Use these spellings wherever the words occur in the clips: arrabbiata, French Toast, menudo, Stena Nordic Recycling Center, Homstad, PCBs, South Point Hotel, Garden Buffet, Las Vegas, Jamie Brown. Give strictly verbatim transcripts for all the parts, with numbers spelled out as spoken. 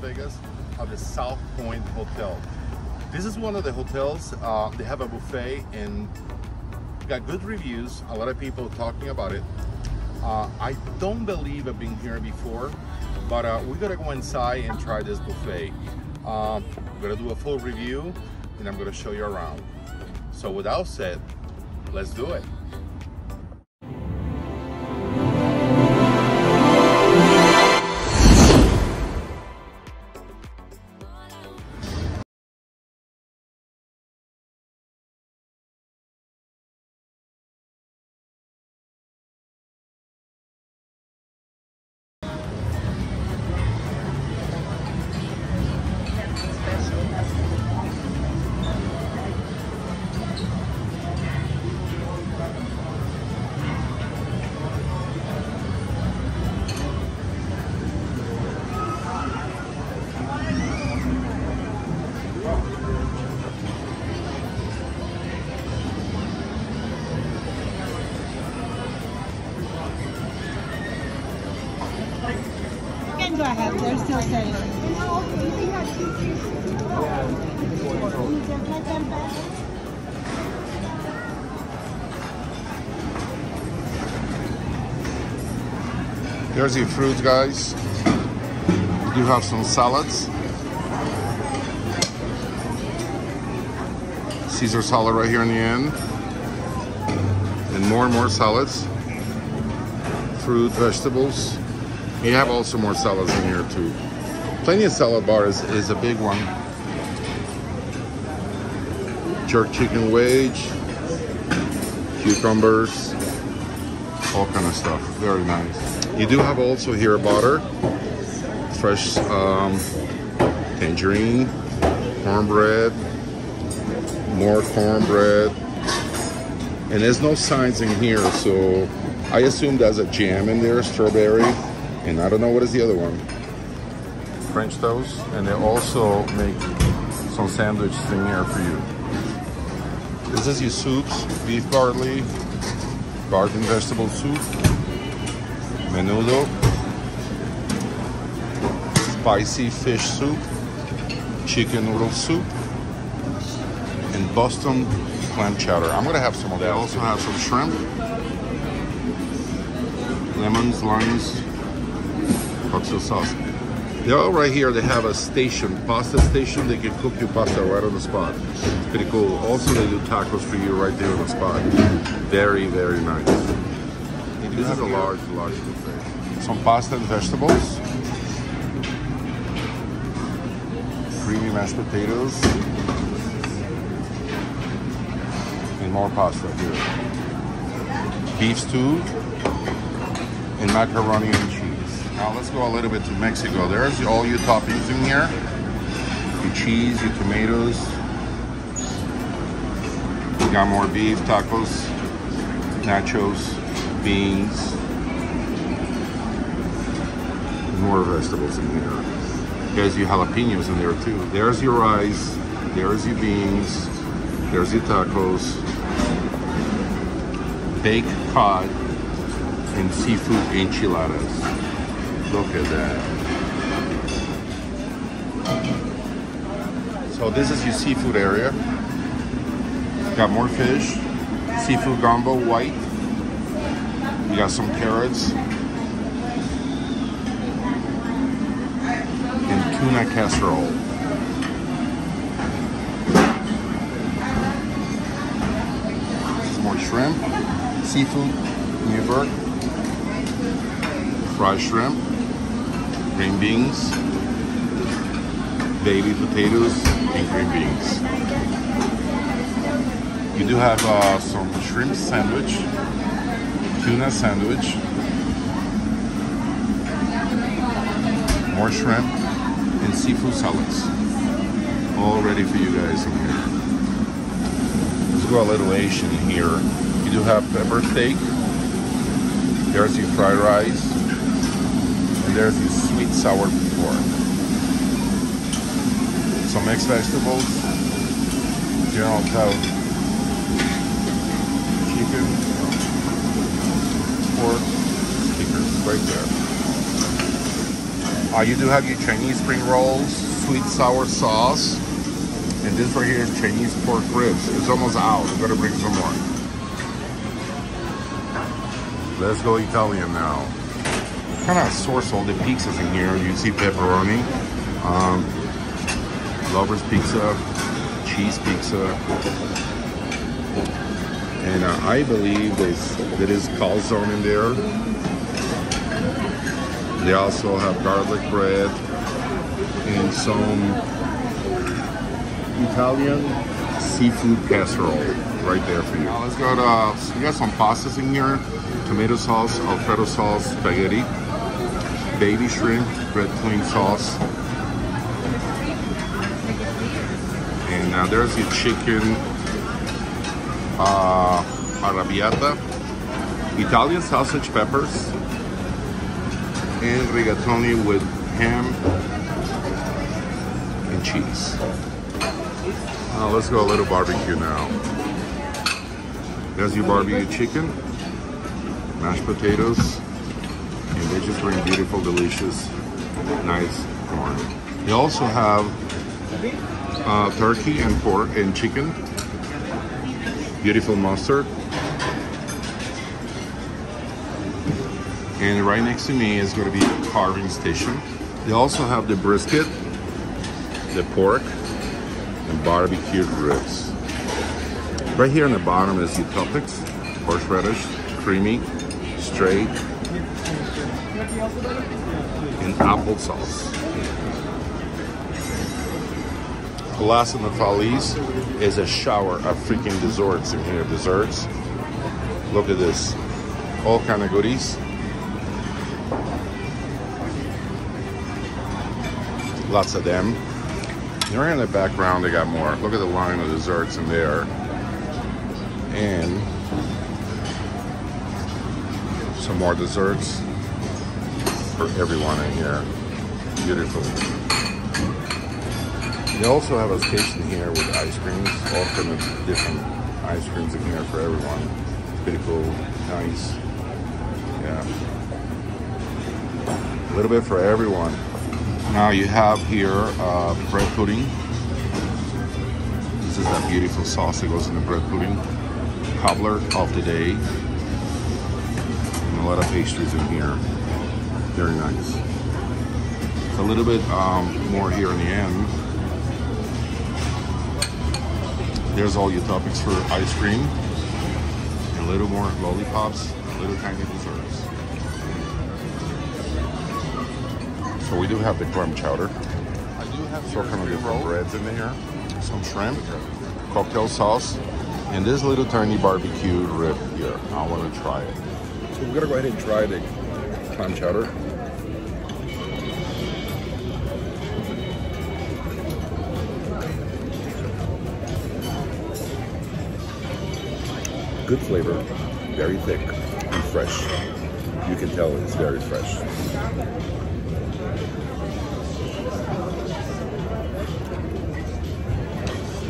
Vegas at the South Point Hotel. This is one of the hotels, uh, they have a buffet and got good reviews, a lot of people talking about it. Uh, I don't believe I've been here before, but uh, we gotta go inside and try this buffet. Um, I'm gonna do a full review and I'm gonna show you around. So without said, let's do it. I have, they're still saying. There's your fruit, guys. You have some salads. Caesar salad right here in the end. And more and more salads. Fruit, vegetables. You have also more salads in here too. Plenty of salad bar is, is a big one. Jerk chicken wedge, cucumbers, all kind of stuff. Very nice. You do have also here butter, fresh um, tangerine, cornbread, more cornbread, and there's no signs in here, so I assume there's a jam in there, strawberry. And I don't know what is the other one. French toast, and they also make some sandwiches in here for you. This is your soups, beef barley, garden vegetable soup, menudo, spicy fish soup, chicken noodle soup, and Boston clam chowder. I'm gonna have some of that. They also have some shrimp, lemons, limes, cocktail sauce. They're all right here. They have a station, pasta station. They can cook your pasta right on the spot. It's pretty cool. Also, they do tacos for you right there on the spot. Very, very nice. This is a large, large buffet. Some pasta and vegetables. Creamy mashed potatoes. And more pasta here. Beef stew. And macaroni and cheese. Now let's go a little bit to Mexico. There's all your toppings in here. Your cheese, your tomatoes. You got more beef, tacos, nachos, beans. More vegetables in here. There's your jalapenos in there too. There's your rice, there's your beans, there's your tacos. Baked cod and seafood enchiladas. Look at that. So this is your seafood area. You got more fish, seafood gumbo, white. You got some carrots. And tuna casserole. Some more shrimp, seafood, New York. Fried shrimp. Green beans, baby potatoes, and green beans. You do have uh, some shrimp sandwich, tuna sandwich, more shrimp, and seafood salads. All ready for you guys in here. Let's go a little Asian here. You do have pepper steak. There's your fried rice. There's the sweet sour pork. Some mixed vegetables, General Tso, chicken, pork, stickers right there. Uh, you do have your Chinese spring rolls, sweet sour sauce, and this right here is Chinese pork ribs. It's almost out. I'm gonna bring some more. Let's go Italian now. Kind of source all the pizzas in here. You see pepperoni, um, Lover's pizza, cheese pizza, and uh, I believe there's, there is calzone in there. They also have garlic bread and some Italian seafood casserole right there for you. Now let's go to, uh, we got some pastas in here. Tomato sauce, Alfredo sauce, spaghetti, baby shrimp, red clean sauce. And now uh, there's your chicken uh, arrabbiata, Italian sausage peppers, and rigatoni with ham and cheese. Uh, let's go a little barbecue now. There's your barbecue chicken, mashed potatoes, and they just bring beautiful, delicious, nice corn. They also have uh, turkey and pork and chicken, beautiful mustard. And right next to me is going to be the carving station. They also have the brisket, the pork, and barbecued ribs. Right here on the bottom is the toppings: horseradish, creamy, straight, and applesauce. Last but not least is a shower of freaking desserts in here. Desserts. Look at this. All kind of goodies. Lots of them. And right in the background, they got more. Look at the line of desserts in there. And some more desserts for everyone in here. Beautiful. They also have a station here with ice creams. All kind of different ice creams in here for everyone. Pretty cool, nice. Yeah. A little bit for everyone. Now you have here uh, bread pudding. This is that beautiful sauce that goes in the bread pudding. Cobbler of the day. And a lot of pastries in here. Very nice. It's a little bit um, more here in the end. There's all your toppings for ice cream. And a little more lollipops, a little tiny desserts. So we do have the crumb chowder. I do have so kind of different breads in there. Some shrimp, cocktail sauce, and this little tiny barbecue rib here. I want to try it. So we're gonna go ahead and try the crumb chowder. Good flavor, very thick and fresh. You can tell it's very fresh.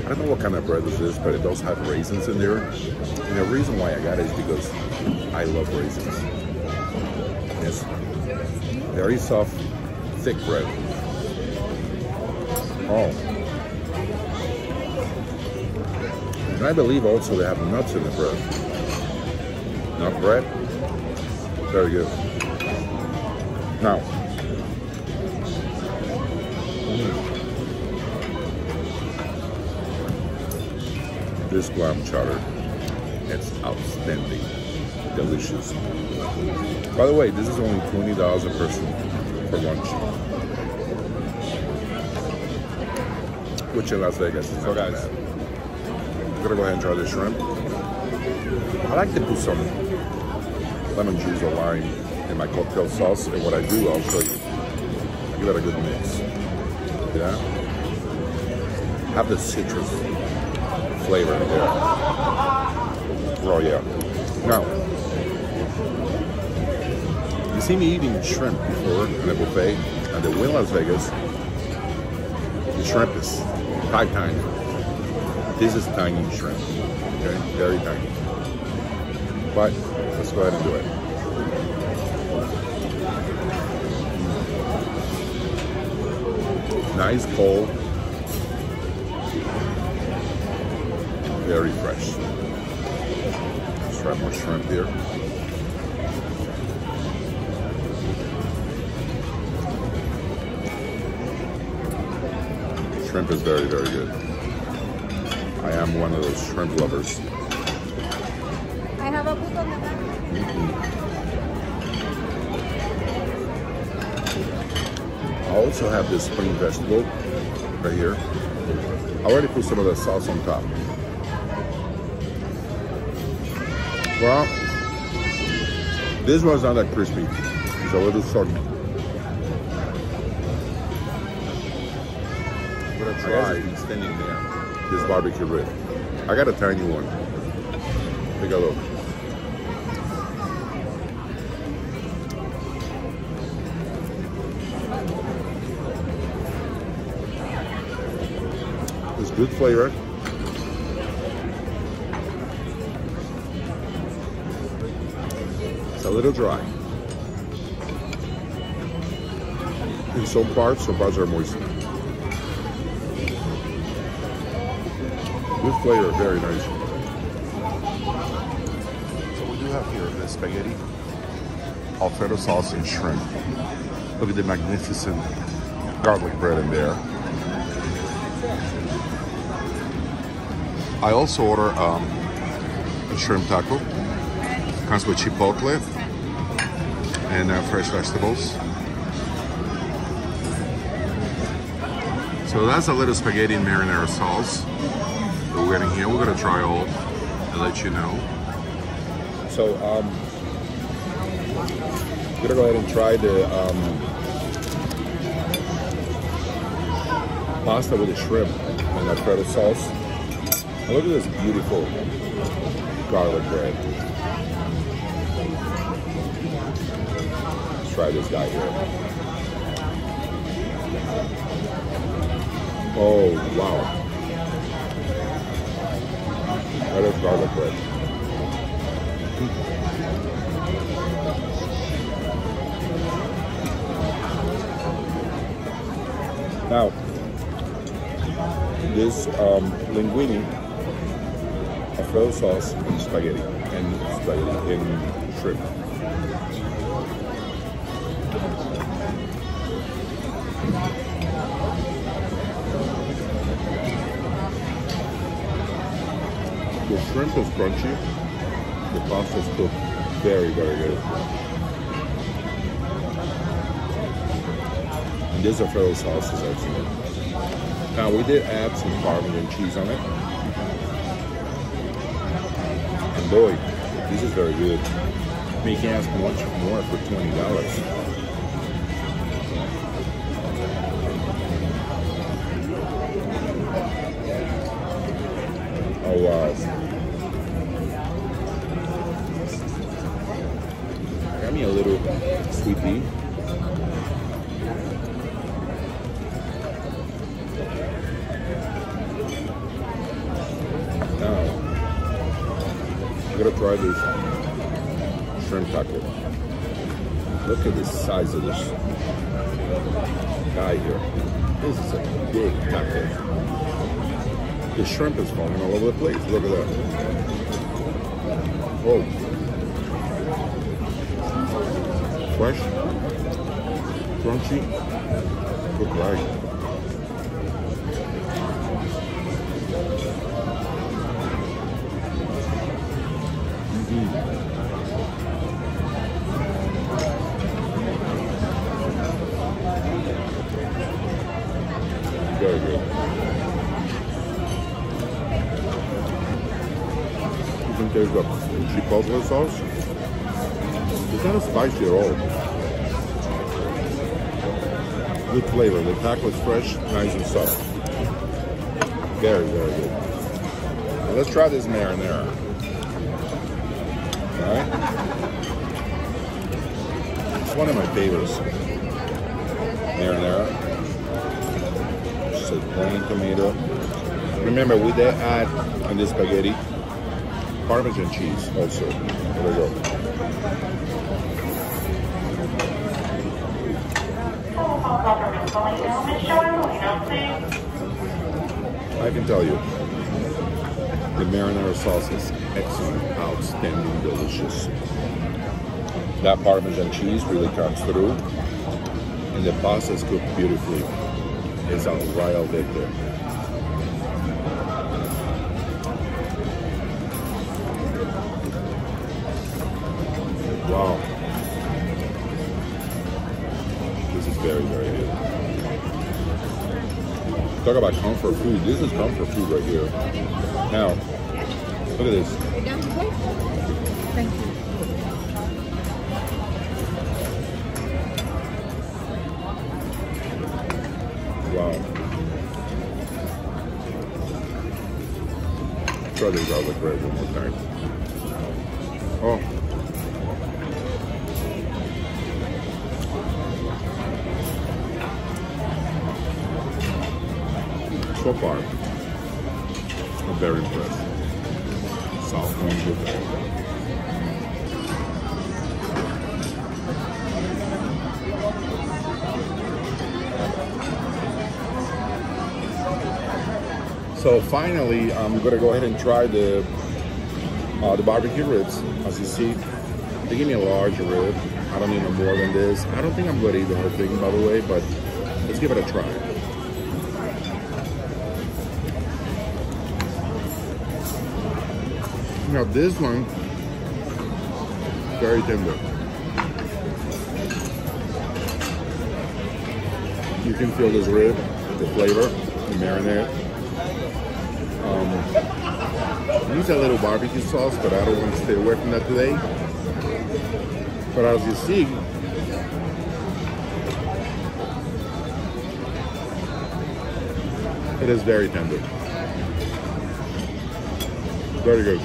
I don't know what kind of bread this is, but it does have raisins in there. And the reason why I got it is because I love raisins. It's very soft, thick bread. Oh. And I believe also they have nuts in the bread. Nut bread? Very good. Now. Mm. This clam chowder, it's outstanding, delicious. By the way, this is only twenty dollars a person for lunch, which in Las Vegas is so guys, bad. I'm gonna go ahead and try the shrimp. I like to put some lemon juice or lime in my cocktail sauce, and what I do, I'll show you. I give it a good mix, yeah? Have the citrus flavor in there. Oh yeah. Now, you see me eating shrimp before in a buffet, and the win Las Vegas, the shrimp is quite tiny. This is tiny shrimp, okay? Very tiny. But let's go ahead and do it. nice bowl, very fresh. Let's try more shrimp here. Shrimp is very, very good. I am one of those shrimp lovers. I have a book on the back. Mm-hmm. I also have this spring vegetable right here. I already put some of the sauce on top. Well, this one's not that crispy. It's a little soggy. I'm gonna try extending there. This barbecue rib. I got a tiny one. Take a look. It's good flavor. It's a little dry. In some parts, some parts are moist. Good flavor, very nice. So what you have here is spaghetti, Alfredo sauce, and shrimp. Look at the magnificent garlic bread in there. I also order um, a shrimp taco. It comes with chipotle and uh, fresh vegetables. So that's a little spaghetti and marinara sauce. We're getting here. We're gonna try all and let you know. So um, we're gonna go ahead and try the um, pasta with the shrimp and Alfredo sauce. And look at this beautiful garlic bread. Let's try this guy here. Oh wow. That is garlic bread. Now, this um, linguine, Alfredo sauce, and spaghetti, and spaghetti in shrimp. The shrimp is crunchy, the pasta is cooked very, very good. And this Alfredo sauce is excellent. Now we did add some Parmesan cheese on it. And boy, this is very good. You can ask much more for twenty dollars. Oh wow. Got me a little sweet pea. Now, I'm gonna try this shrimp taco. Look at the size of this guy here. This is a big taco. The shrimp is falling all over the place. Look at that. Whoa. Fresh, crunchy, good rice. Mm-hmm. Very good. There's the chipotle sauce. It's not spicy at all. Good flavor. The taco is fresh, nice and soft. Very, very good. Now let's try this marinara. All right. It's one of my favorites. Marinara. Just a plain tomato. Remember, we did add on this spaghetti Parmesan cheese also. There we go. I can tell you, the marinara sauce is excellent, outstanding, delicious. That Parmesan cheese really comes through, and the pasta is cooked beautifully. It's on right out there. Wow, this is very, very good. Talk about comfort food. This is comfort food right here. Now, look at this. Thank you. Wow. Try this out like right one more time. Oh. So far, I'm very impressed. South Point Hotel. So finally, I'm gonna go ahead and try the uh, the barbecue ribs. As you see, they give me a large rib. I don't need no more than this. I don't think I'm gonna eat the whole thing, by the way, but let's give it a try. Now this one, very tender. You can feel this rib, the flavor, the marinade. Um, use a little barbecue sauce, but I don't want to stay away from that today. But as you see, it is very tender. Very good.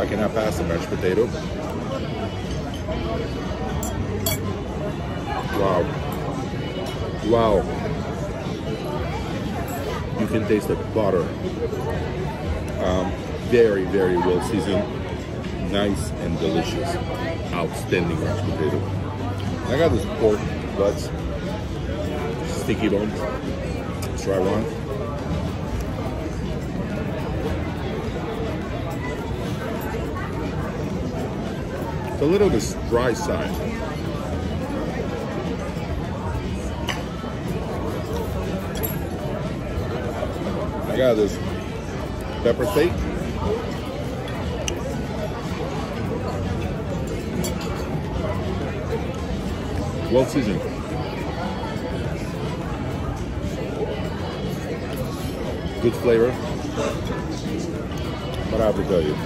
I cannot pass the mashed potato. Wow. Wow. You can taste the butter. Um, very, very well seasoned. Nice and delicious. Outstanding mashed potato. I got this pork butts. Sticky bones. Let's try one. It's a little bit dry side. I got this pepper steak. Well seasoned. Good flavor. But I have to tell you,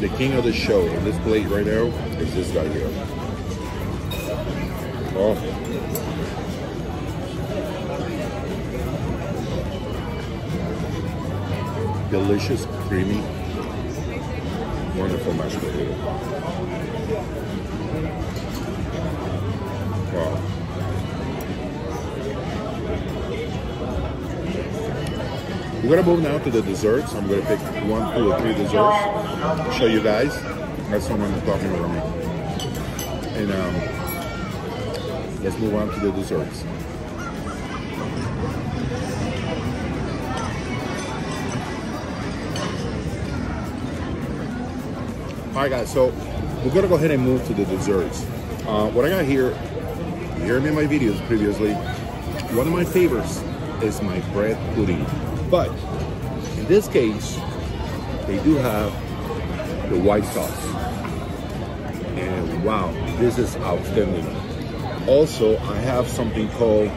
the king of the show on this plate right now is this guy here. Oh. Delicious, creamy, wonderful mashed potato. Wow. We're gonna move now to the desserts. I'm gonna pick one, two, or three desserts. Show you guys. That's someone talking over me. And um, let's move on to the desserts. All right, guys. So we're gonna go ahead and move to the desserts. Uh, what I got here, you heard me in my videos previously. One of my favorites is my bread pudding, but in this case, they do have the white sauce, and wow, this is outstanding. Also, I have something called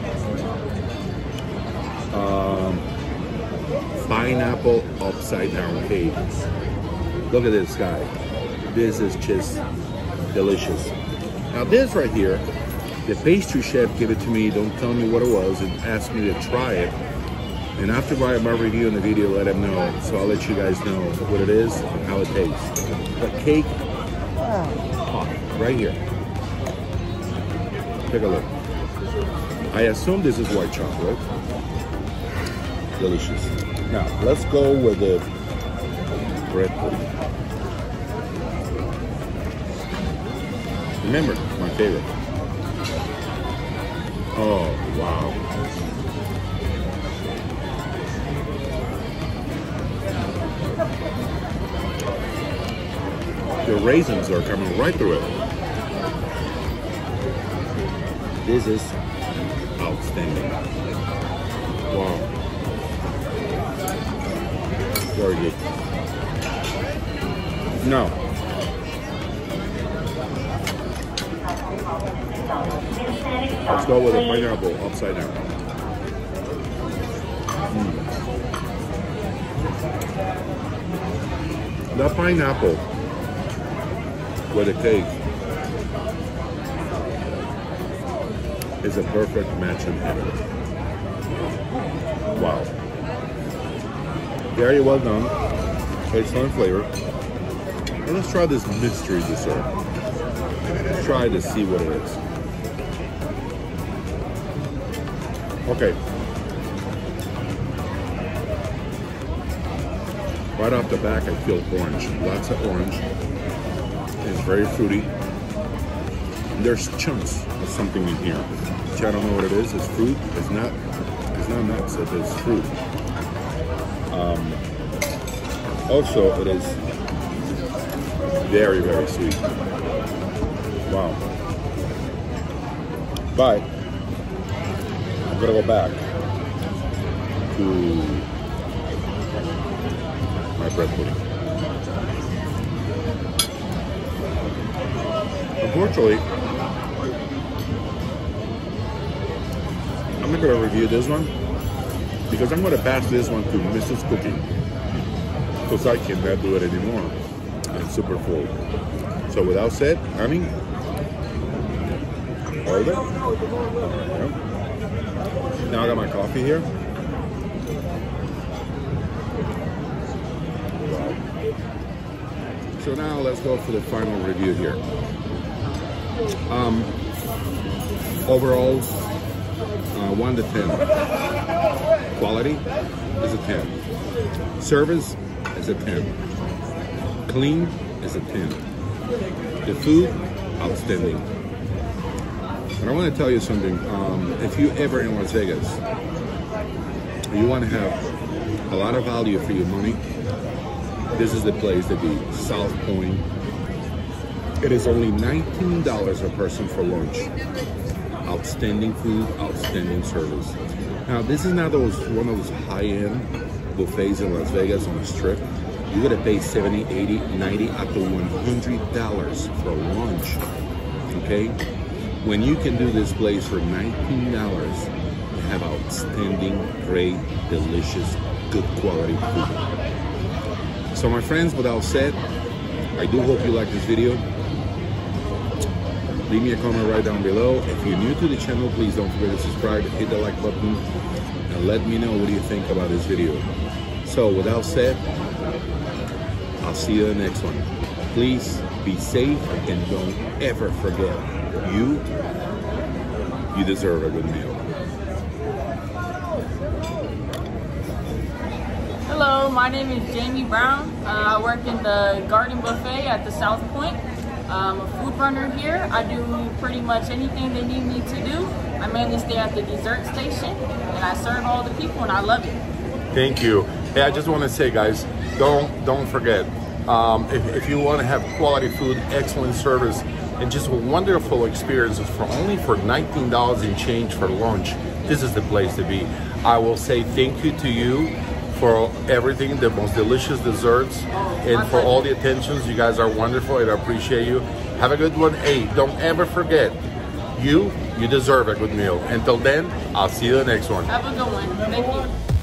um, pineapple upside down cake. Look at this guy. This is just delicious. Now this right here, the pastry chef gave it to me, don't tell me what it was, and asked me to try it. And after I have my review in the video, let them know. So I'll let you guys know what it is and how it tastes. The cake, oh, right here. Take a look. I assume this is white chocolate. Delicious. Now, let's go with the bread pudding. Remember, my favorite. Oh, wow. The raisins are coming right through it. This is outstanding. Wow. Very good. No. Let's go with a pineapple upside down. Mm. The pineapple with a cake is a perfect match in heaven. Wow. Very well done. Excellent flavor. And let's try this mystery dessert. Let's try to see what it is. Okay. Right off the back, I feel orange. Lots of orange. It's very fruity. There's chunks of something in here. Which I don't know what it is. It's fruit. It's not. It's not nuts. It is fruit. Um, also, it is very, very sweet. Wow. But I'm gonna go back to my bread pudding. Unfortunately, I'm not gonna review this one because I'm gonna pass this one to Missus Cooking because I cannot do it anymore. I'm super full. So without said, I mean, all of it. Yeah. Now I got my coffee here. Wow. So now let's go for the final review here. Um, overall, uh, one to ten. Quality is a ten. Service is a ten. Clean is a ten. The food, outstanding. And I want to tell you something. Um, if you ever in Las Vegas, you want to have a lot of value for your money, this is the place to be. South Point. It is only nineteen dollars a person for lunch. Outstanding food, outstanding service. Now, this is not those one of those high-end buffets in Las Vegas on the Strip. You're gonna pay seventy, eighty, ninety, up to one hundred dollars for lunch. Okay. When you can do this place for nineteen dollars, you have outstanding, great, delicious, good quality food. So my friends, without said, I do hope you like this video. Leave me a comment right down below. If you're new to the channel, please don't forget to subscribe, hit the like button, and let me know what you think about this video. So without said, I'll see you in the next one. Please be safe and don't ever forget, You, you deserve a good meal. Hello, my name is Jamie Brown. Uh, I work in the Garden Buffet at the South Point. I'm a food runner here. I do pretty much anything they need me to do. I mainly stay at the dessert station, and I serve all the people, and I love it. Thank you. Hey, I just want to say, guys, don't don't forget. Um, if, if you want to have quality food, excellent service, and just wonderful experiences for only for nineteen dollars in change for lunch, this is the place to be. I will say thank you to you for everything, the most delicious desserts, and for all the attentions. You guys are wonderful, and I appreciate you. Have a good one. Hey, don't ever forget, you, you deserve a good meal. Until then, I'll see you in the next one. Have a good one. Thank you.